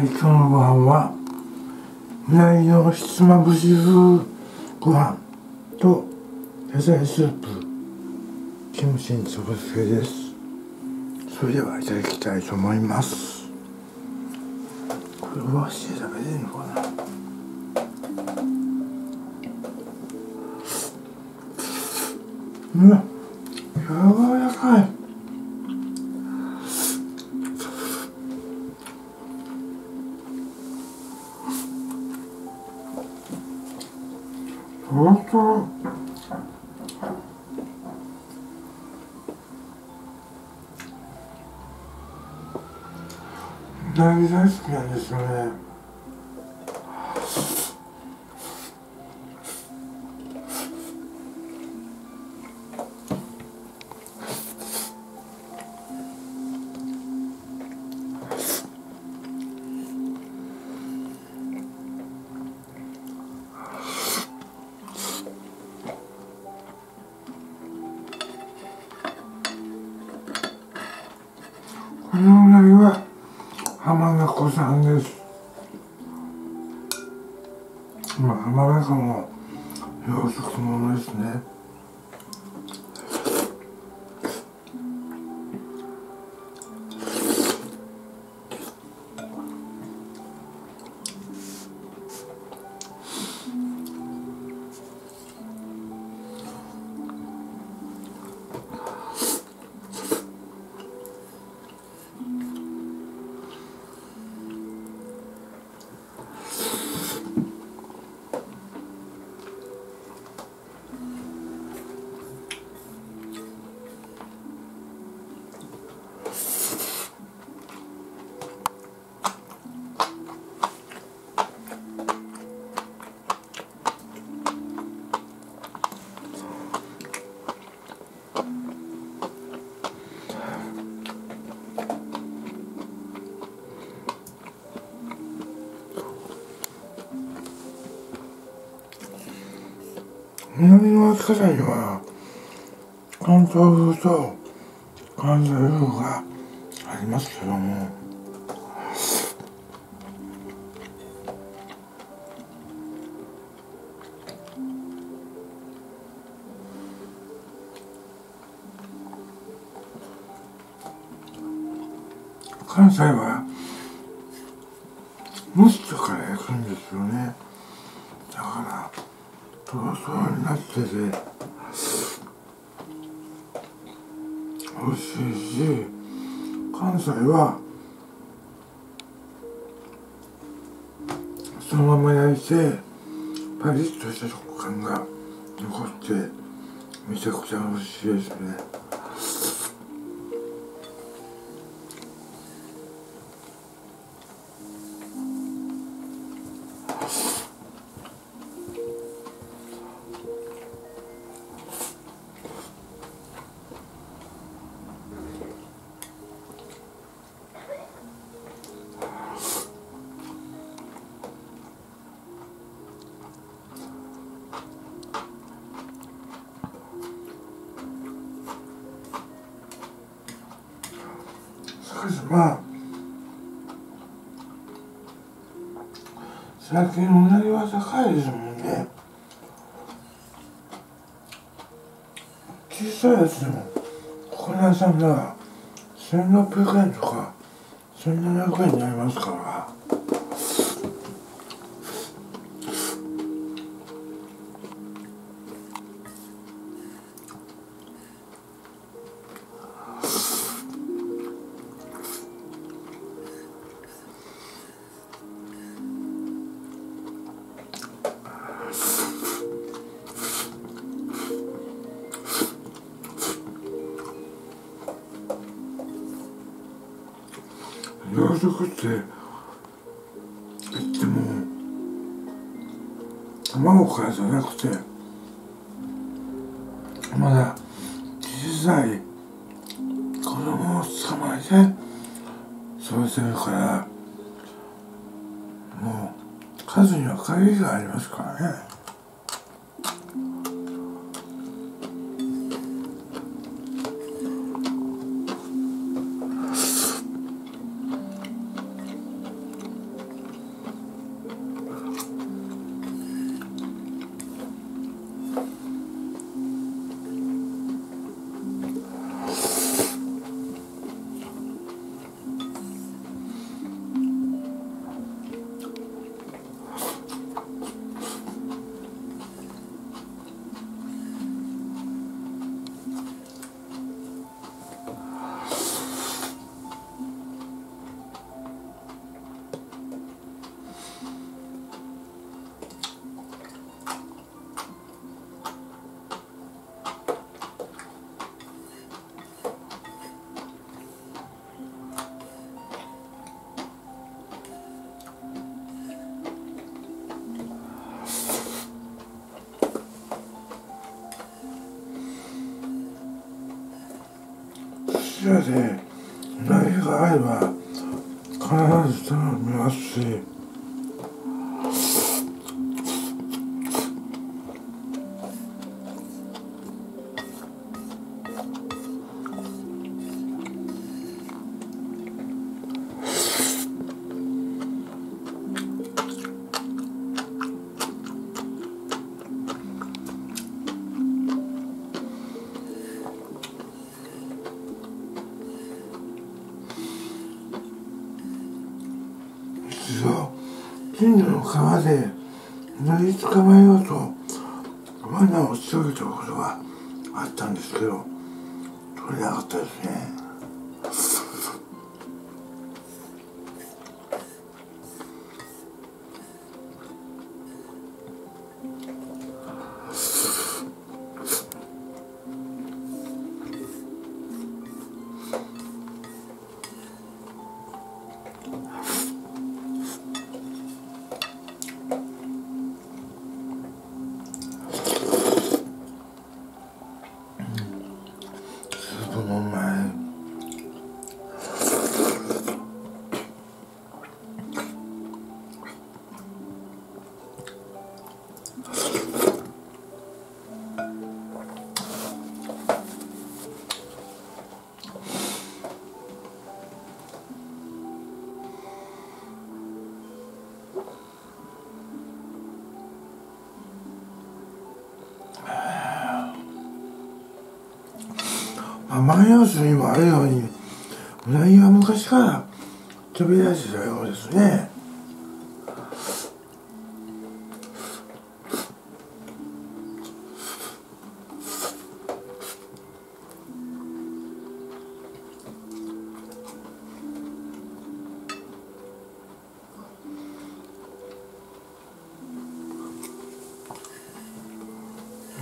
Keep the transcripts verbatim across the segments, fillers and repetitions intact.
はい、今日のご飯はみなりのひつまぶし風ご飯と野菜スープ、キムチにそぼ漬けです。それではいただきたいと思います。これお箸で食べれるのかな。うん、柔らかい。本当。うなぎ大好きなんですよね。このうなぎは浜名湖産です。まあ、浜名湖の養殖物ですね。南の秋田には関東風と関西風がありますけども、関西は蒸しとかで焼くんですよね。だからトロトロになってて美味しいし、関西はそのまま焼いてパリッとした食感が残ってめちゃくちゃ美味しいですね。まあ、最近うなぎは高いですもんね。小さいやつでもここの屋さんならせんろっぴゃくえんとかせんななひゃくえんになりますから。養殖って言っても卵からじゃなくて、まだ小さい子供を捕まえて育てるから、もう数には限りがありますからね。ちらで何があれば必ず頼みますし、近所の川でうなぎ捕まえようと罠を仕掛けたことがあったんですけど、取れなかったですね。万葉集にもあるように、うなぎは昔から飛び出してたようですね。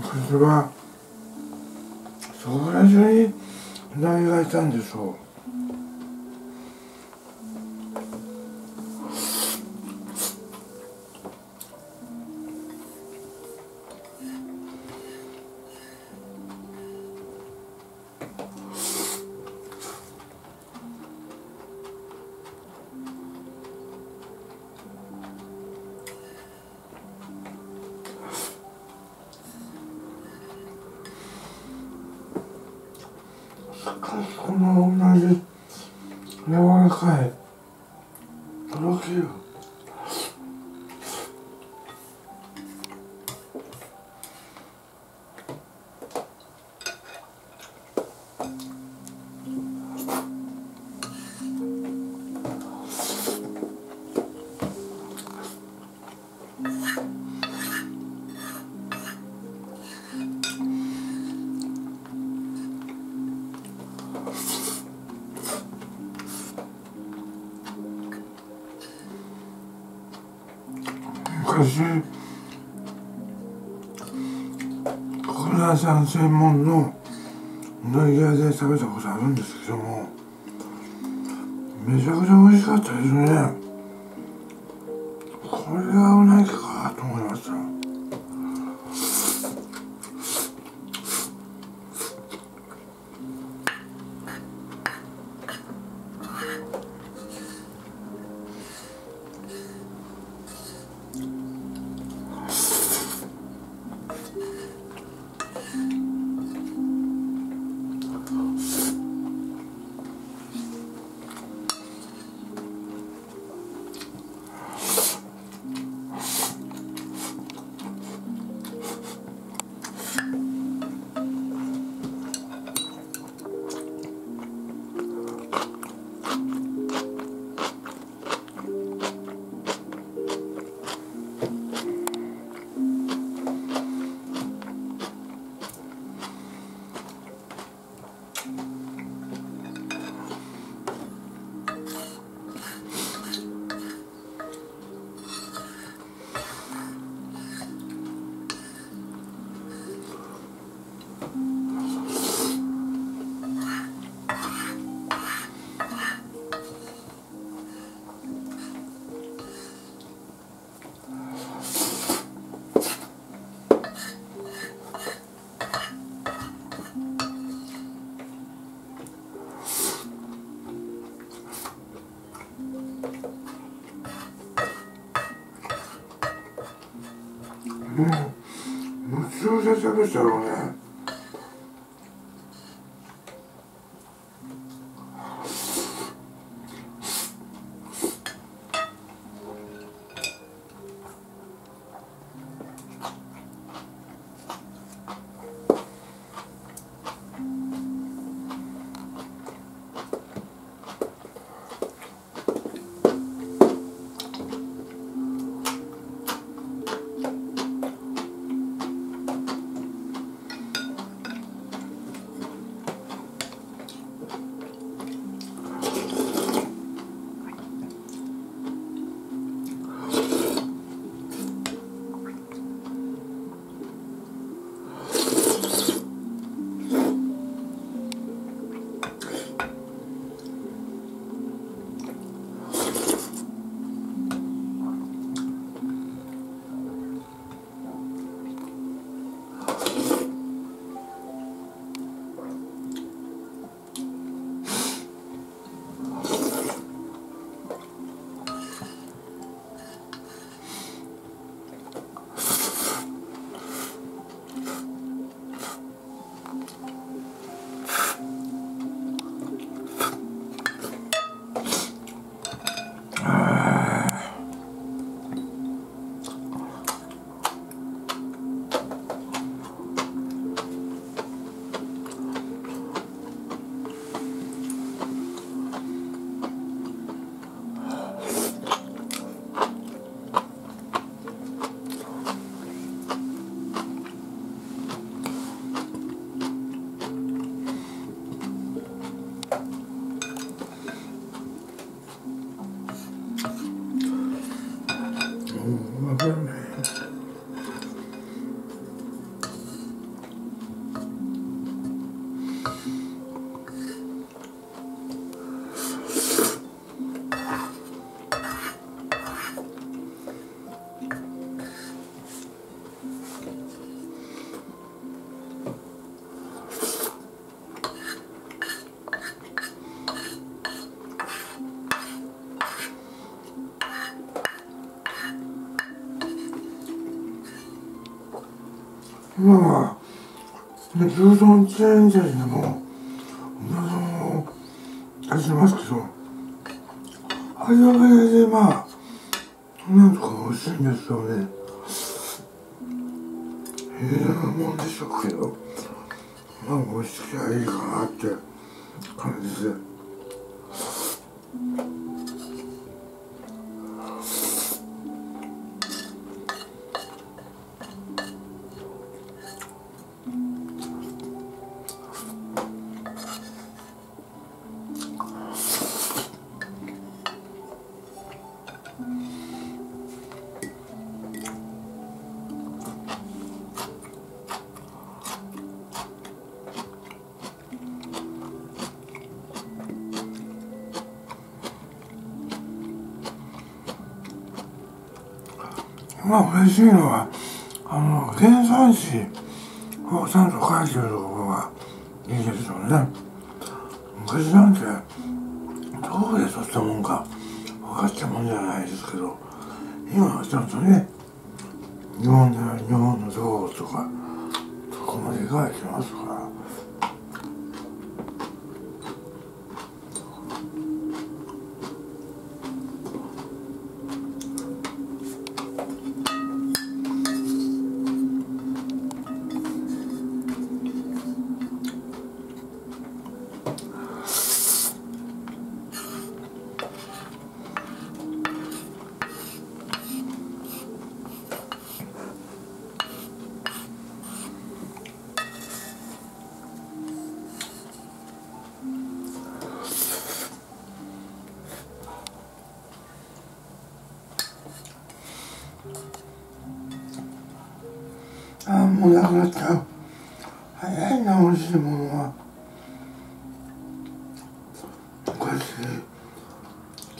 これはそこら中にうなぎがいたんでしょう。このうなぎ、柔らかい、とろける。昔、高麗さん専門のうなぎ屋で食べたことあるんですけども、めちゃくちゃ美味しかったですね。これはうなぎかと思いました。もうむちゃくちゃしゃべったろうね。今は牛丼チェーン店でもうな丼を出しますけど、あれはあれでまあなんとか美味しいんですよね。平らなもんでしょうけど、まあ美味しきゃいいかなって感じで。まあ嬉しいのは、あの原産地をちゃんと書いてるところがいいですよね。昔なんてどこで取ったもんか分かったもんじゃないですけど、今はちゃんとね、日本で日本のどことかそこまで書いてますから。ああ、もうなくなっちゃう。早いな、美味しいものは。昔、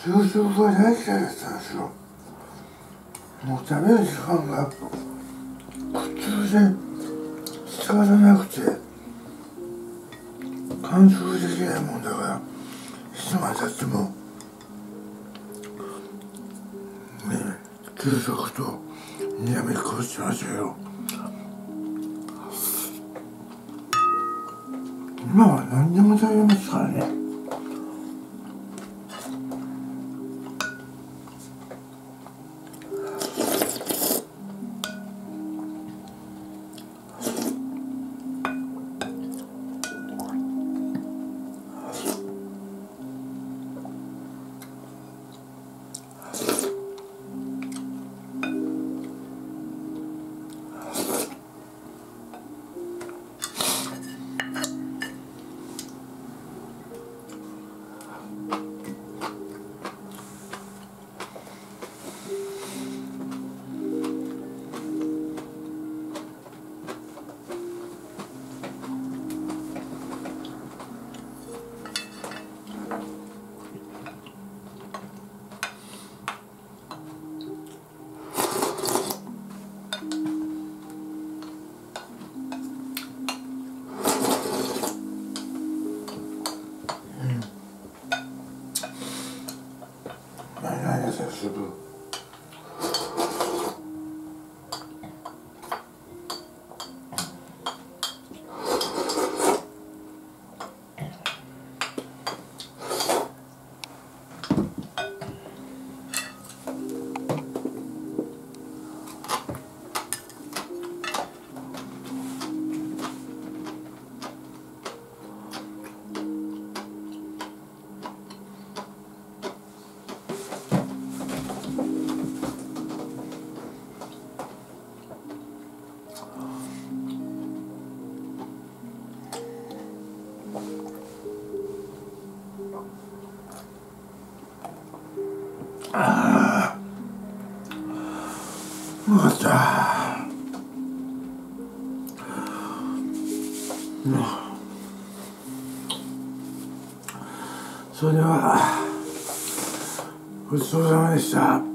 給食が大嫌いだったんですよ。もう食べる時間が苦痛で仕方なくて、完食できないもんだから、いつまでたっても、ね、給食といや、びっくりしましたよ。今は何でも食べますからね。ああ、よかった。それではごちそうさまでした。